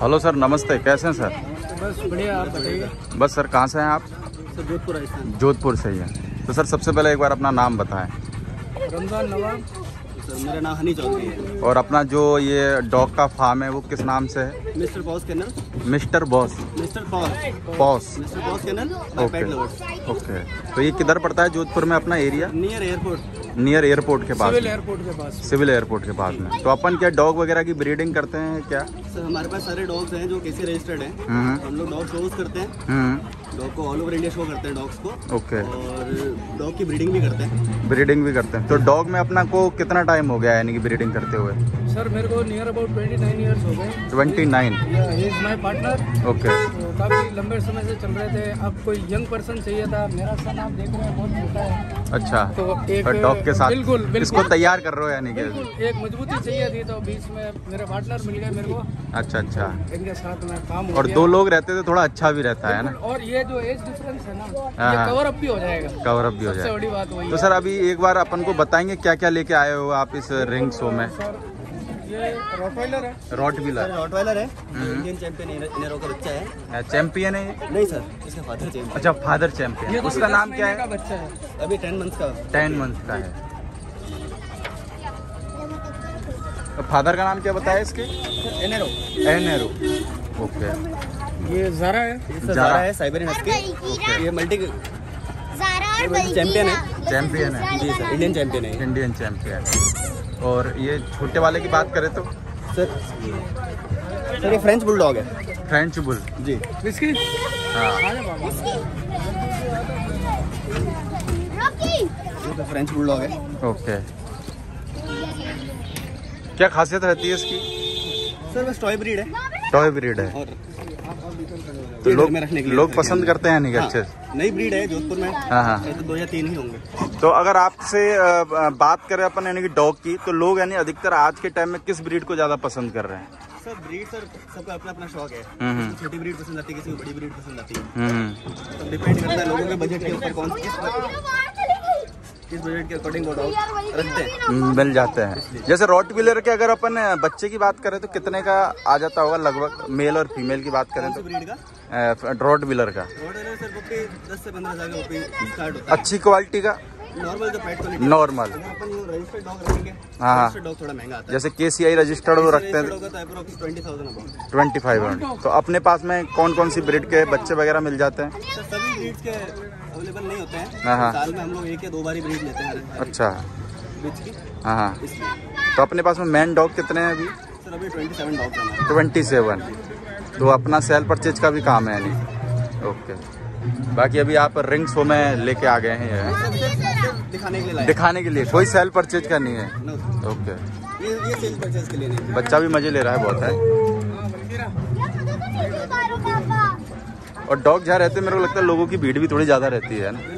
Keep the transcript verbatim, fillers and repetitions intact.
Hello sir, नमस्ते। कैसे हैं सर? बस बढ़िया, आप बताइए। बस सर, कहाँ से हैं आप? सर जोधपुर राजस्थान। जोधपुर से ही है। तो सर सबसे पहले एक बार अपना नाम बताएं। रमजान नवाब। सर मेरा नाम हनी चौधरी है। और अपना जो ये डॉग का फार्म है वो किस नाम से है? मिस्टर बॉस के नाम। Mister boss. Mister pause. Pause. Mister boss के नाम। Okay okay. तो ये किधर पड़ता है जोधपुर में अपना area? Near airport. Near airport के पास। सिविल एयरपोर्ट के पास। सिविल एयरपोर्ट के पास में। तो अपन क्या डॉग वगैरह की ब्रीडिंग करते हैं क्या? सर हमारे पास सारे डॉग्स हैं जो केसी रजिस्टर्ड हैं। हम लोग डॉग शोज करते हैं, डॉग को ऑल ओवर इंडिया शो करते हैं डॉग्स को। ओके। और डॉग की ब्रीडिंग भी करते हैं। ब्रीडिंग भी करते हैं। तो डॉग में अपना को कितना टाइम हो गया है यानी कि ब्रीडिंग करते हुए? सर मेरे को नियर अबाउट उनतीस इयर्स हो गए। उनतीस? He is my partner. Okay. काफ़ी लंबे समय से चल रहे थे। अब कोई यंग पर्सन चाहिए था। मेरा सन आप देख रहे हैं बहुत छोटा है। अच्छा, तो एक डॉग के साथ बिल्कुल, बिल्कुल इसको तैयार कर रहे हो यानी कि एक मजबूती चाहिए थी, तो बीच में मेरे पार्टनर मिल गए मेरे को। अच्छा अच्छा। इनके साथ में काम हो गया। और दो लोग रहते थे, थोड़ा अच्छा भी रहता है ना। और ये जो एज डिफरेंस है ना, ये कवर अप भी हो जाएगा। कवर अप भी हो जाएगा, सबसे बड़ी बात वही। तो सर अभी एक बार अपन को बताएंगे क्या क्या लेके आए हो आप इस रिंग शो में? ये रॉटवाइलर है। रॉटवाइलर। रॉटवाइलर है, इंडियन चैंपियन इनरो का बच्चा है। चैंपियन है? नहीं सर, इसका फादर चैंपियन। अच्छा, फादर चैंपियन। उसका नाम क्या है? बच्चा है अभी टेन मंथ का। टेन मंथ का है। फादर का नाम क्या बताया इसके? एनेरो। एनेरो। ओके। ये ज़ारा है। ज़ारा है साइबेरियन हस्की। ये मल्टी चैंपियन है। चैंपियन है जी सर, इंडियन चैंपियन है। Indian champion. और ये छोटे वाले की बात करें तो सर सर ये फ्रेंच बुलडॉग है। फ्रेंच बुल जी। बिस्की। हाँ, फ्रेंच बुलडॉग है। ओके। क्या खासियत रहती है इसकी? सर बस टॉय ब्रीड है। टॉय ब्रीड है। और तो लोग लोग पसंद करते हैं नहीं? अच्छे नई ब्रीड है जोधपुर में। हाँ हाँ, तो दो या तीन ही होंगे। तो अगर आपसे बात करें अपन यानी कि डॉग की, तो लोग यानी अधिकतर आज के टाइम में किस ब्रीड को ज्यादा पसंद कर रहे हैं? सर ब्रीड सर सबका अपना अपना शौक है। किसी छोटी ब्रीड पसंद आती है, किसी को बड़ी ब्रीड पसंद आती है। डिपेंड करता है लोगों के बजट के ऊपर कौन सी किस बजट के अकॉर्डिंग रखते हैं, मिल जाते हैं। जैसे रॉटवीलर के अगर अपन बच्चे की बात करें तो कितने का आ जाता होगा लगभग, मेल और फीमेल की बात करें तो? ब्रीड का रॉटवीलर का दस से पंद्रह हजार का। अच्छी क्वालिटी का नॉर्मल जो पेट क्वालिटी नॉर्मल। हाँ, जैसे केसीआई रजिस्टर्ड वो रखते हैं ट्वेंटी फाइव हंड्रेड तो अपने पास में कौन कौन सी ब्रीड के बच्चे वगैरह मिल जाते हैं? सभी ब्रीड के अवेलेबल नहीं होते हैं। साल में हम लोग एक या दो बार ही ब्रीड लेते हैं। अच्छा। हाँ, तो अपने पास में मेन डॉग कितने हैं अभी? सर अभी twenty seven dog twenty seven. तो अपना सेल परचेज का भी काम है यानी। ओके। बाकी अभी आप रिंग शो में लेके आ गए हैं दिखाने के लिए? दिखाने के लिए, कोई सेल परचेज का नहीं है। ओके। ये ये सेल परचेज के लिए नहीं। बच्चा भी मजे ले रहा है बहुत है। और डॉग जहाँ रहते हैं मेरे को लगता है लोगों की भीड़ भी थोड़ी ज्यादा रहती है ना।